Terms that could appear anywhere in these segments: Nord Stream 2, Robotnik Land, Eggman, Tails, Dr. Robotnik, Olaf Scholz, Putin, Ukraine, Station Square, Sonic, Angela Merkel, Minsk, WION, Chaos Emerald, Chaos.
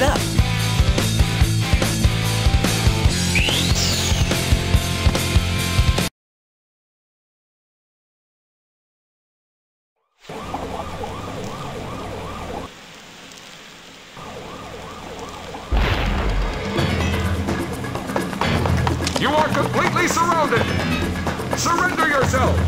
wrapped up. You are completely surrounded! Surrender yourself!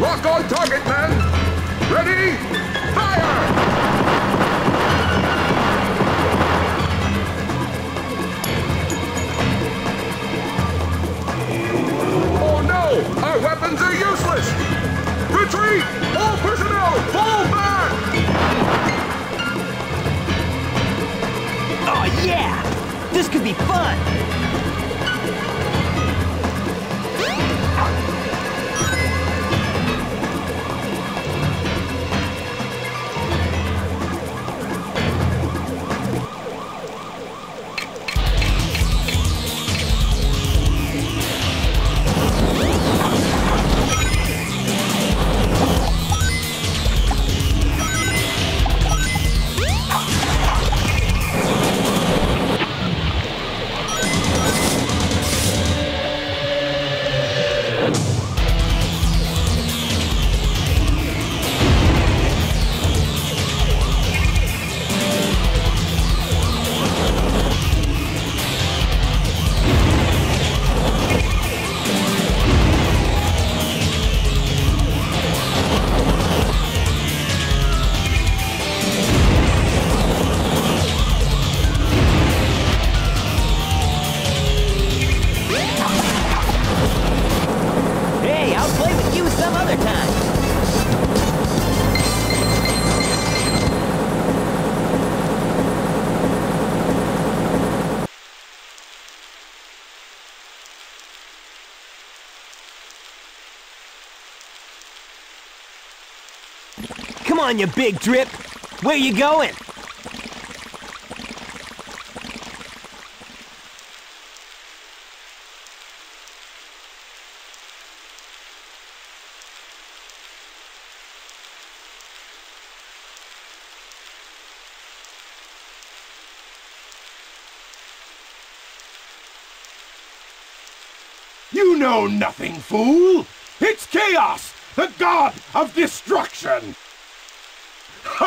Lock on target, man! Ready? Fire! Oh no! Our weapons are useless! Retreat! All personnel, fall back! Oh yeah! This could be fun! Come on, you big drip! Where you going? You know nothing, fool! It's Chaos, the god of destruction! Huh?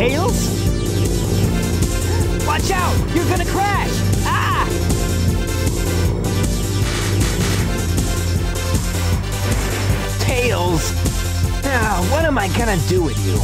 Tails? Watch out! You're gonna crash! Ah! Tails! Ah, what am I gonna do with you?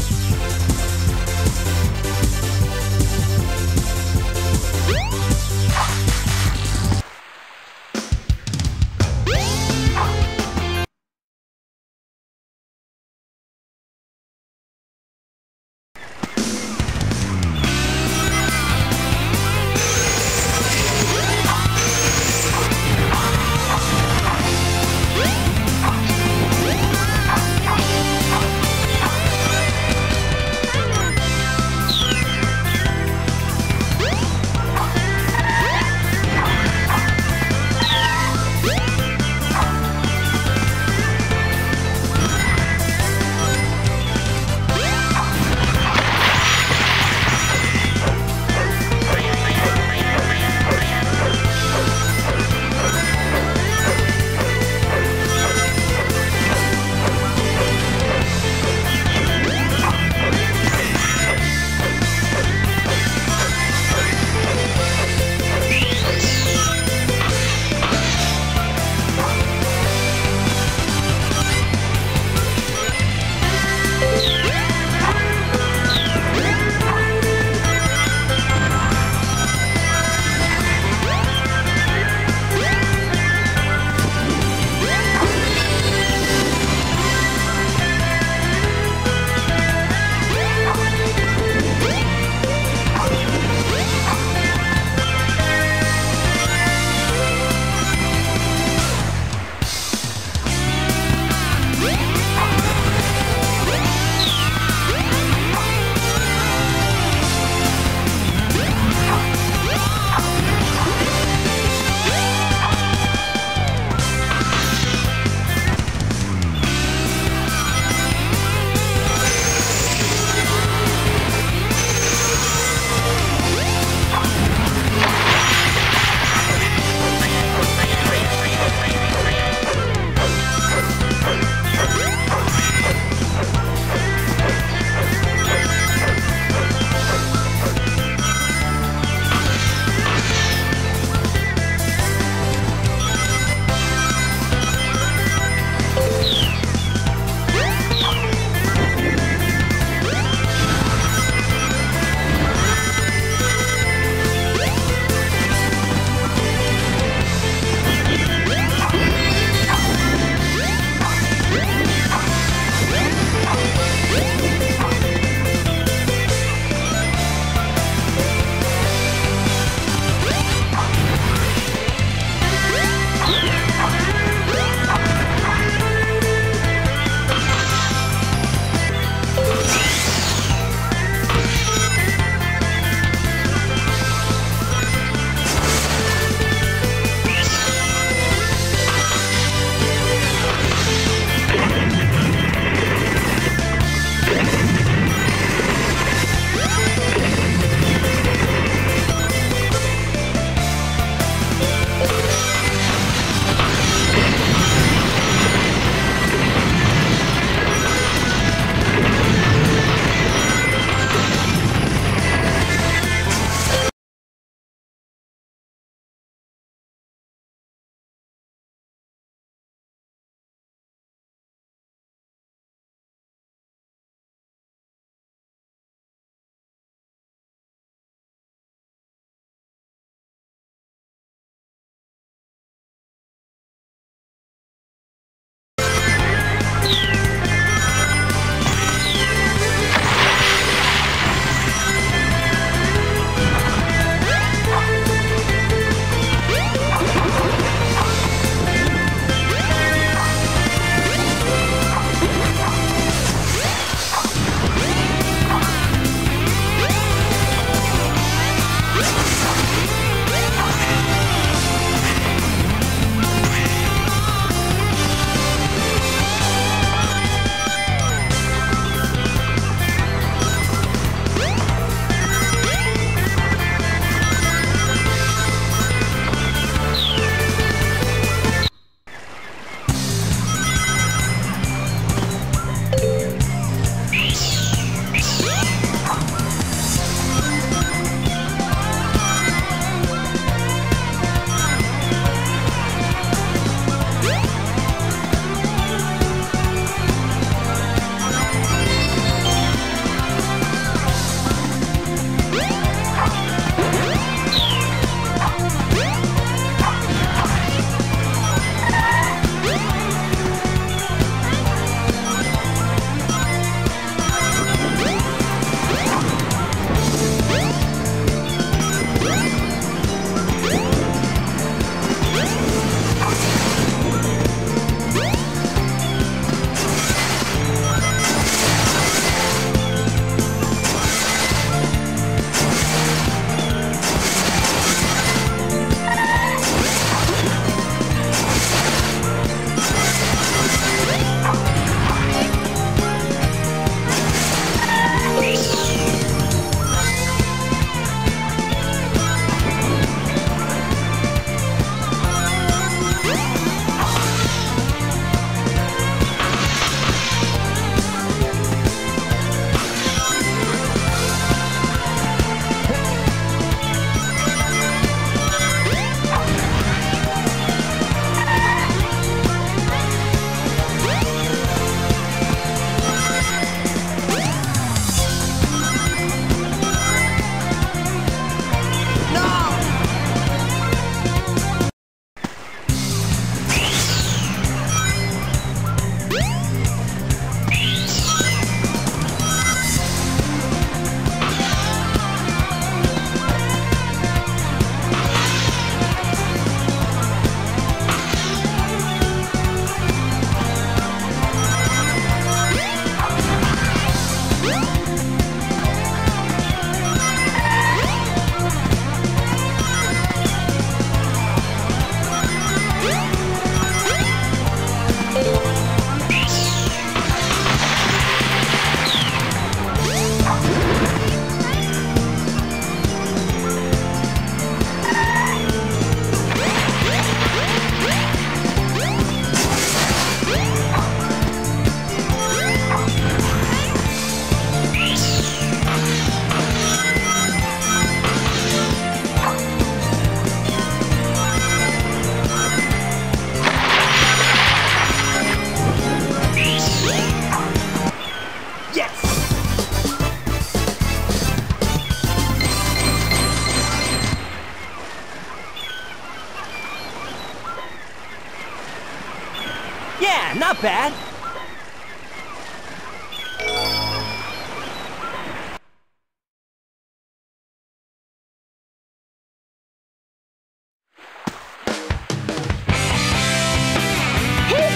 Yeah, not bad. Hey,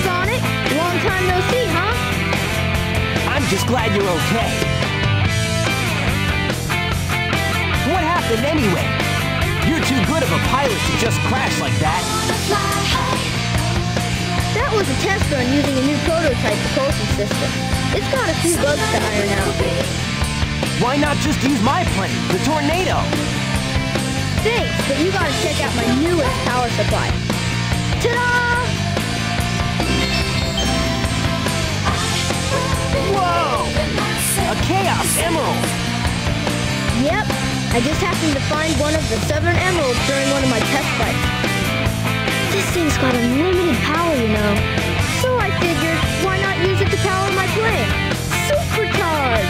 Sonic. Long time no see, huh? I'm just glad you're okay. What happened anyway? You're too good of a pilot to just crash like that. That was a test run using a new prototype propulsion system. It's got a few bugs to iron out. Why not just use my plane, the Tornado? Thanks, but you gotta check out my newest power supply. Ta-da! Whoa! A Chaos Emerald! Yep, I just happened to find one of the 7 emeralds during one of my test flights. This thing's got unlimited power, you know. So I figured, why not use it to power my plane? Supercharged!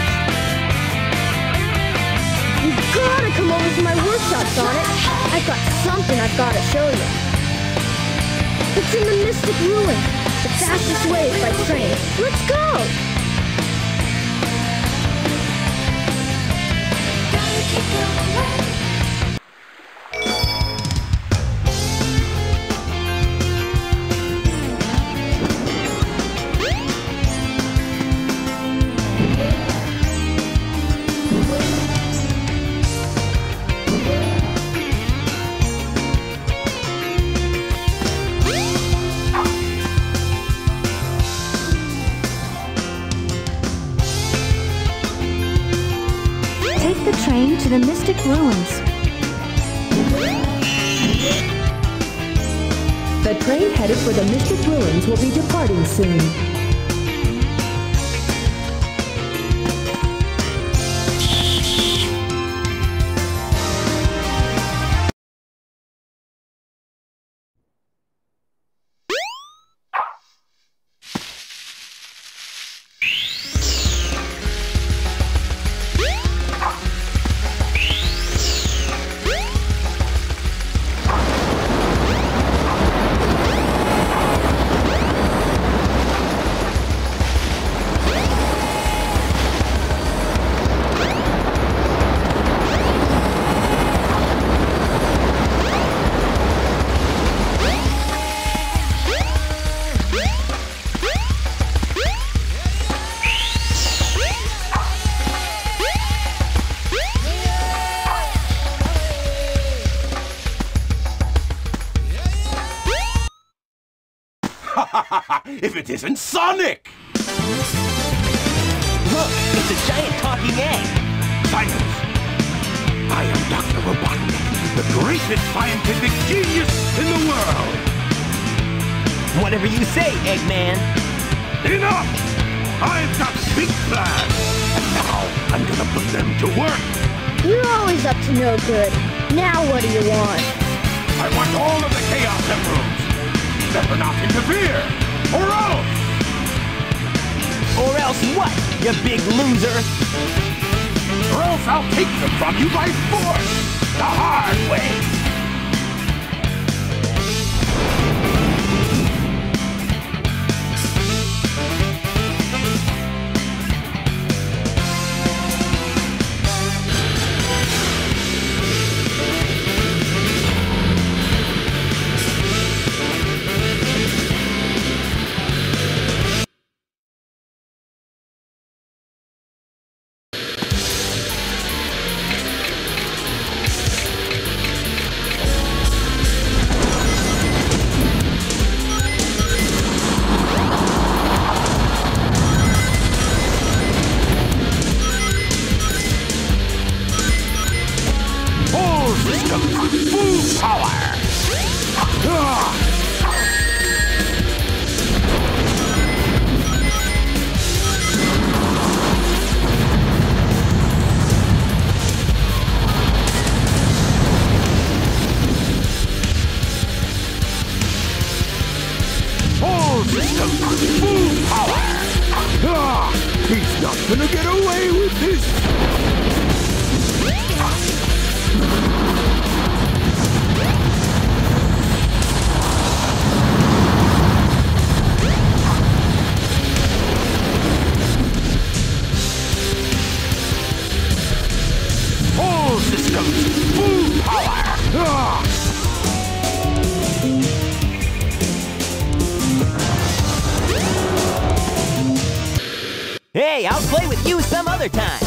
You gotta come over to my workshop, Sonic. I've got something I've gotta show you. It's in the Mystic Ruin, the fastest way by train. Let's go! Gotta keep going away. The Mystic Ruins. The train headed for the Mystic Ruins will be departing soon. If it isn't Sonic! Look, it's a giant talking egg! Silence! I am Dr. Robotnik, the greatest scientific genius in the world! Whatever you say, Eggman! Enough! I've got big plans! And now, I'm gonna put them to work! You're always up to no good. Now what do you want? I want all of the Chaos Emeralds! Better not interfere! Or else! Or else what, you big loser? Or else I'll take them from you by force! The hard way! Hey, I'll play with you some other time.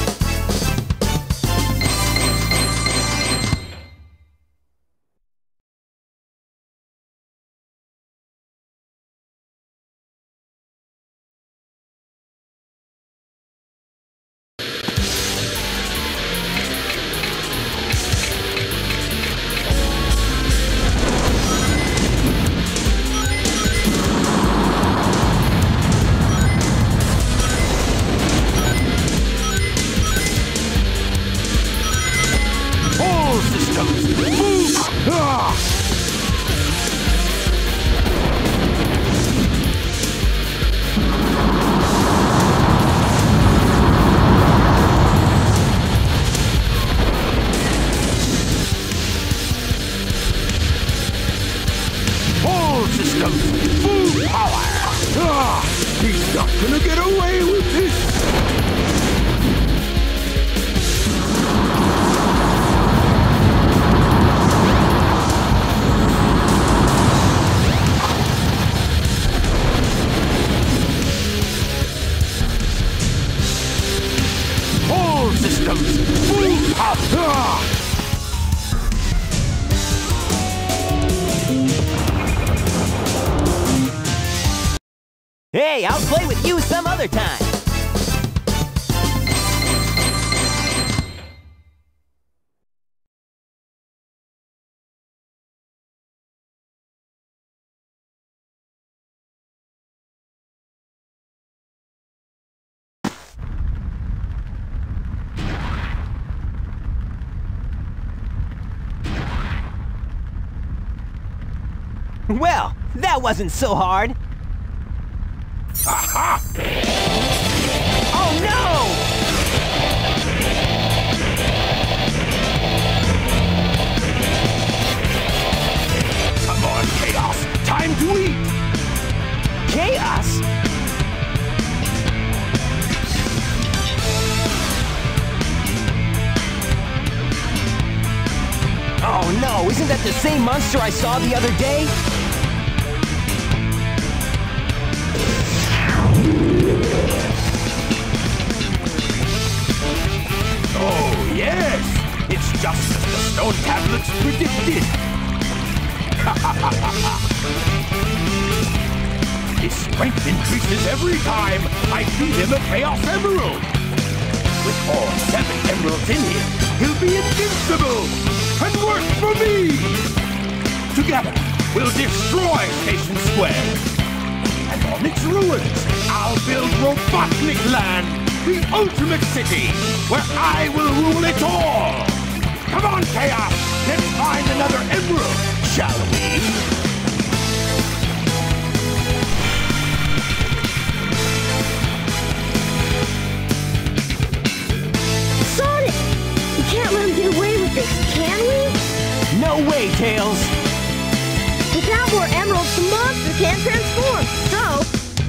Hey, I'll play with you some other time. Well, that wasn't so hard. Aha! Oh no! Come on, Chaos! Time to eat! Chaos? Oh no, isn't that the same monster I saw the other day? Oh, yes! It's just as the stone tablets predicted! His strength increases every time I feed him a Chaos Emerald! With all 7 emeralds in him, he'll be invincible! And work for me! Together, we'll destroy Station Square! And on its ruins, I'll build Robotnik Land, the ultimate city, where I will rule it all! Come on, Chaos! Let's find another emerald, shall we? Sonic! We can't let him get away with this, can we? No way, Tails! Without more emeralds, the monster can't transform!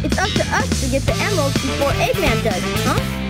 It's up to us to get the emeralds before Eggman does, huh?